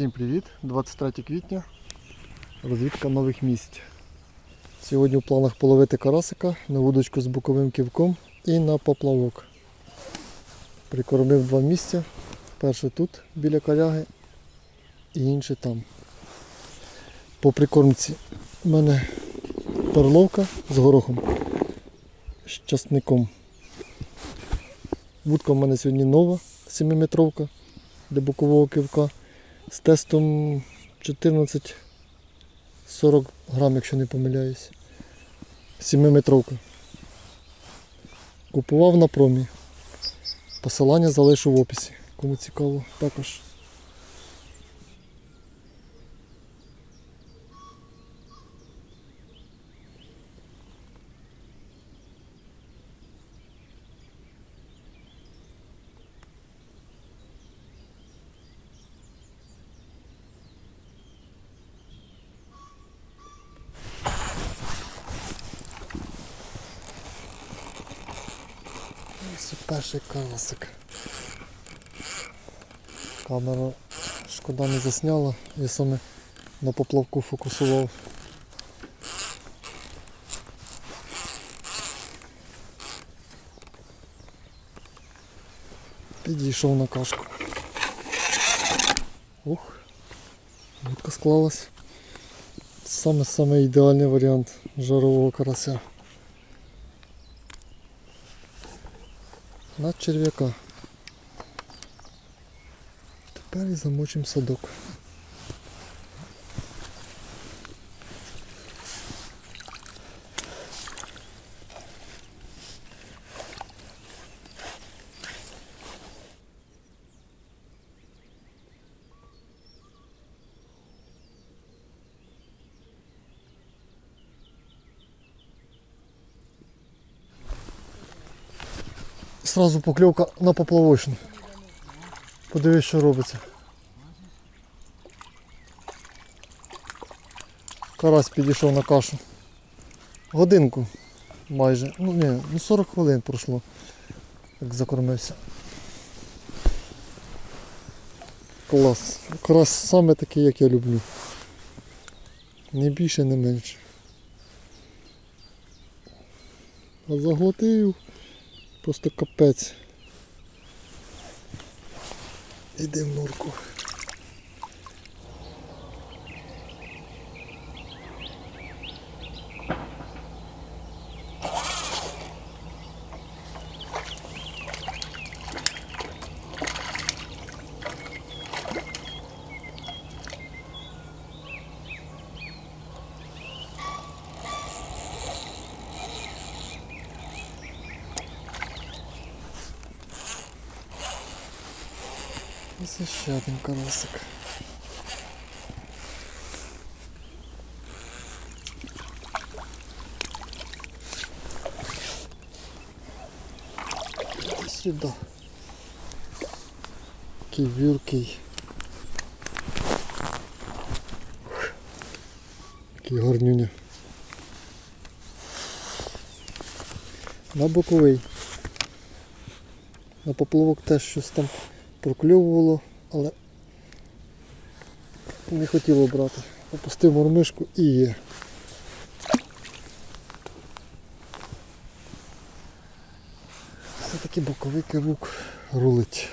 Всім привіт! 23 квітня, розвідка нових місць. Сьогодні в планах половити карасика на вудочку з боковим ківком і на поплавок. Прикормив два місця. Перше тут, біля коряги, і інше там. По прикормці в мене перловка з горохом, з часником. Вудка в мене сьогодні нова, 7-метровка для бокового ківка. З тестом 14-40 грам, якщо не помиляюсь. 7-метровка. Купував на промі. Посилання залишу в описі. Кому цікаво, також. Це перший карасик. Камера шкода не засняла, я саме на поплавку фокусував. Підійшов на кашку. Ух, вудка склалась. Саме ідеальний варіант жарового карася. На черв'яка. Тепер і замочимо садок. Сразу покльовка на поплавочну. Подивись, що робиться. Карась підійшов на кашу. Годинку майже. Ну 40 хвилин пройшло, як закормився. Клас. Карась саме такий, як я люблю. Не більше, не менше. А заглотив. Просто капець. Іди в норку. Ось ще один карасик. Сюди. Такий віркий. Такий гарнюня. На боковий. На поплавок теж щось там прокльовувало, але не хотіло брати. Опустив мормишку і є. Все-таки боковий кивок рулить.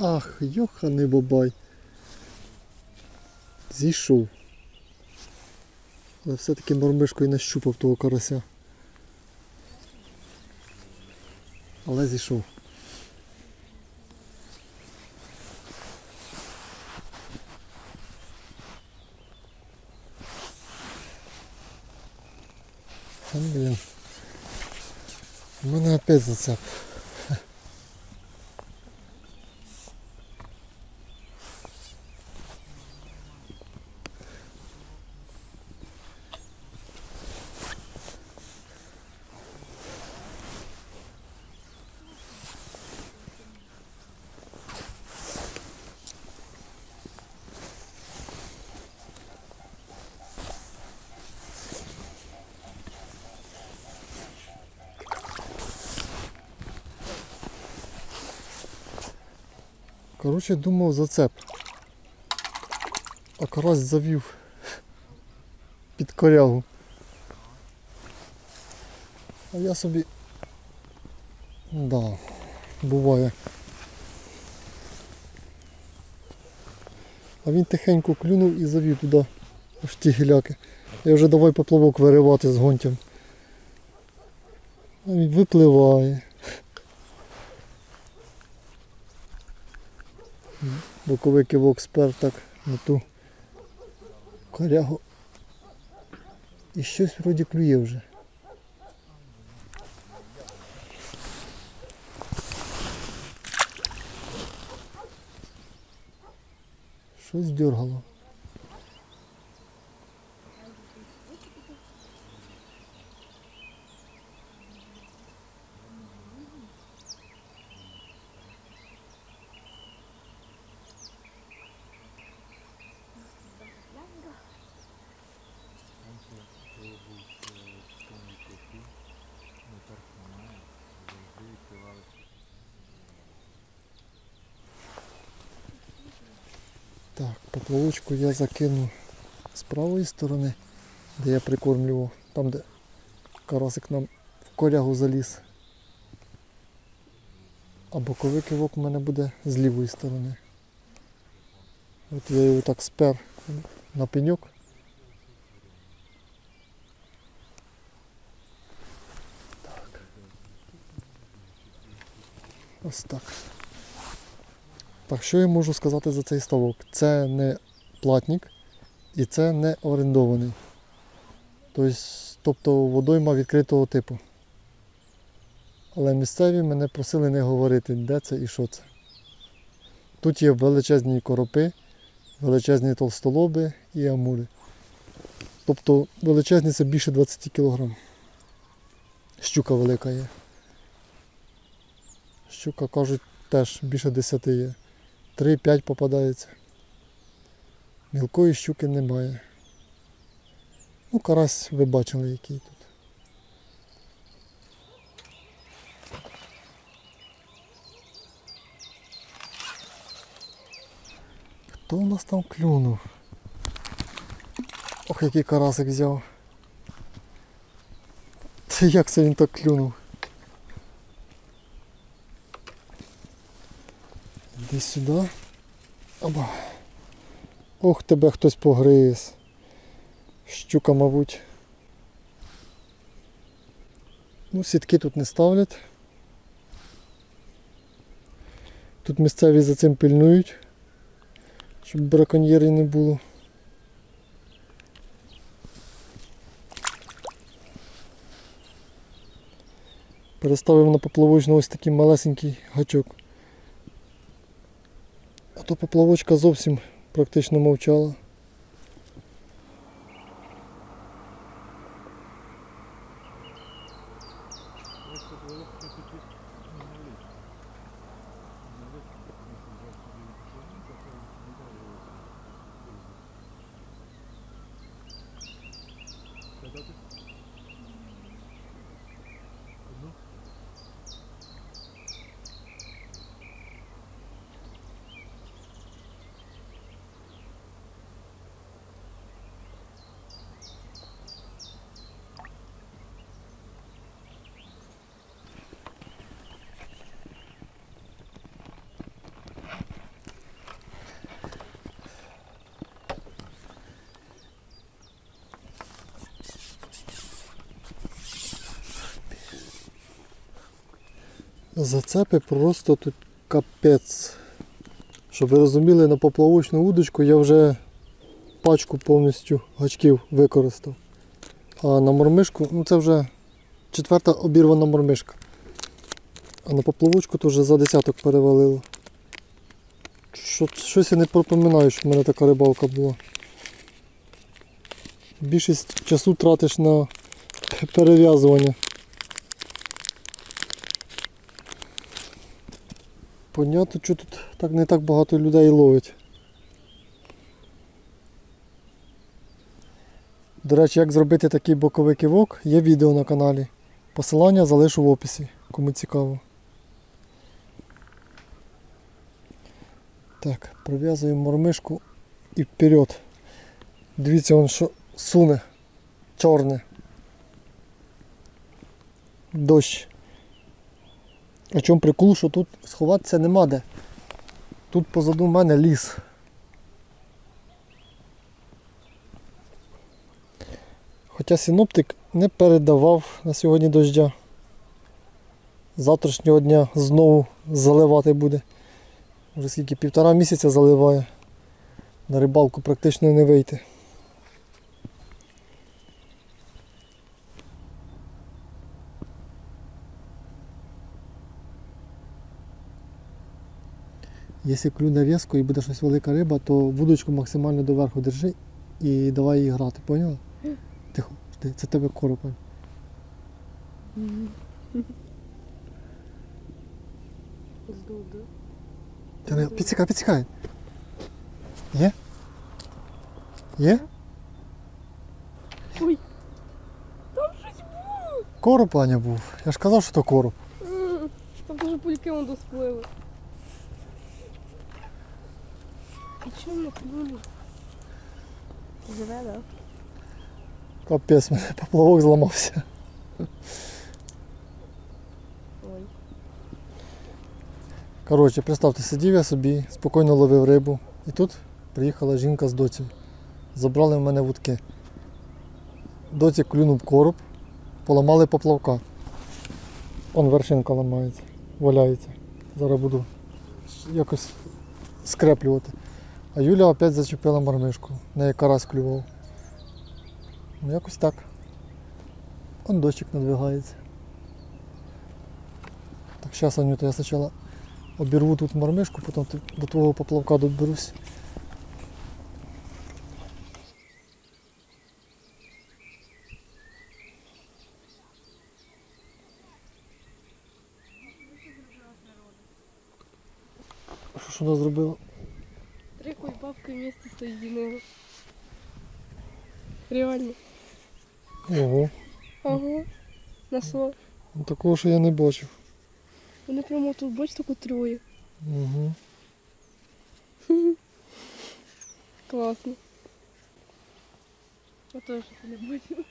Ах, йоханий бабай. Зійшов. Але все-таки мормишкою нащупав того карася. Але зійшов. Та блін. У мене опять зацеп. Коротше, думав зацеп. А карась завів під корягу. А я собі... Да, буває. А він тихенько клюнув і завів туди аж ті гіляки. Я вже давай поплавок виривати з гонтям. А він випливає. Боковий кивок спер так на ту корягу. І щось вроді клює вже. Щось дергало. Так, поплавочку я закину з правої сторони, де я прикормлював, там де карасик нам в корягу заліз. А боковий кивок у мене буде з лівої сторони. От я його так спер на пеньок. Так. Ось так. Так, що я можу сказати за цей ставок? Це не платник і це не орендований. Тобто водойма відкритого типу. Але місцеві мене просили не говорити, де це і що це. Тут є величезні коропи, величезні товстолоби і амури. Тобто величезні це більше 20 кг. Щука велика є. Щука, кажуть, теж більше 10 є. 3-5 попадається. Мілкої щуки немає. Ну, карась ви бачили, який тут. Хто у нас там клюнув? Ох, який карасик взяв. Та як це він так клюнув? Іди сюди. Оба. Ох, тебе хтось погриз. Щука, мабуть. Ну, сітки тут не ставлять. Тут місцеві за цим пильнують, щоб браконьєрів не було. Переставив на поплавочну ось такий малесенький гачок. То поплавочка зовсім практично мовчала. Зацепи просто тут капець. Щоб ви розуміли, на поплавочну удочку я вже пачку повністю гачків використав. А на мормишку, ну це вже четверта обірвана мормишка. А на поплавочку то вже за десяток перевалило. Щось я не припоминаю, що в мене така рибалка була. Більшість часу тратиш на перев'язування. Понятно, що тут так не так багато людей ловить. До речі, як зробити такий боковий кивок, є відео на каналі. Посилання залишу в описі, кому цікаво. Так, прив'язуємо мормишку і вперед. Дивіться, он що суне чорне. Дощ. А чому прикол, що тут сховатися нема де. Тут позаду мене ліс. Хоча синоптик не передавав на сьогодні доща. Завтрашнього дня знову заливати буде. Вже скільки, півтора місяця заливає. На рибалку практично не вийти. Якщо клюне різко і буде щось велика риба, то вудочку максимально доверху держи і давай її грати, поняла? Тихо, це тебе коропань. Підсікай, підсікай. Є? Є? Ой, там щось був. Короб, Аня, був. Я ж казав, що то короб. Там дуже пульки воно сплили. А чому ми плюнули? Живе, так? Капець, мене поплавок зламався. Коротше, представте, сидів я собі, спокійно ловив рибу. І тут приїхала жінка з доці. Забрали в мене вудки. Доці клюнув короб, поламали поплавка. Вон вершинка ламається, валяється. Зараз буду якось скреплювати. А Юля опять зачепила мормишку, на неї карась клював. Ну якось так. Вон дощик надвигається. Так, зараз, Анюта, я спочатку обірву тут мормишку, потім до твого поплавка доберусь. Що ж вона зробила? Три кульбабки вместе соєдинили. Реально. Ого. Ого. Нашло. Такого, що я не бачив. Вони прямо тут, бачиш, таку троє. Угу. Класно. Я теж це не бачила.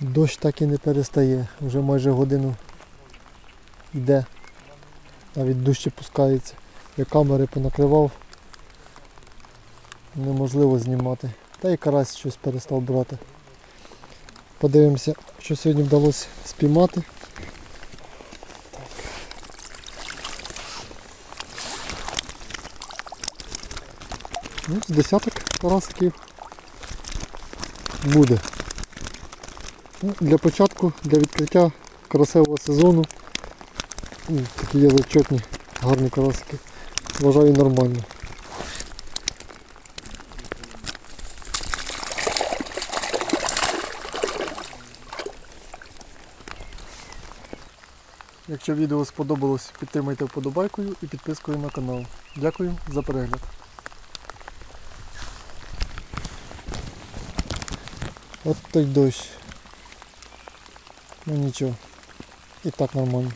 Дощ так і не перестає, вже майже годину йде, навіть дужче пускається. Я камери понакривав, неможливо знімати. Та й карась щось перестав брати. Подивимося, що сьогодні вдалося спіймати. Ну, з десяток карасиків буде. Для початку, для відкриття карасевого сезону, такі є зачетні, гарні карасики, вважаю нормально. Якщо відео сподобалось, підтримайте вподобайкою і підпискою на канал. Дякую за перегляд. От той дощ. Ну нічого, і так нормально.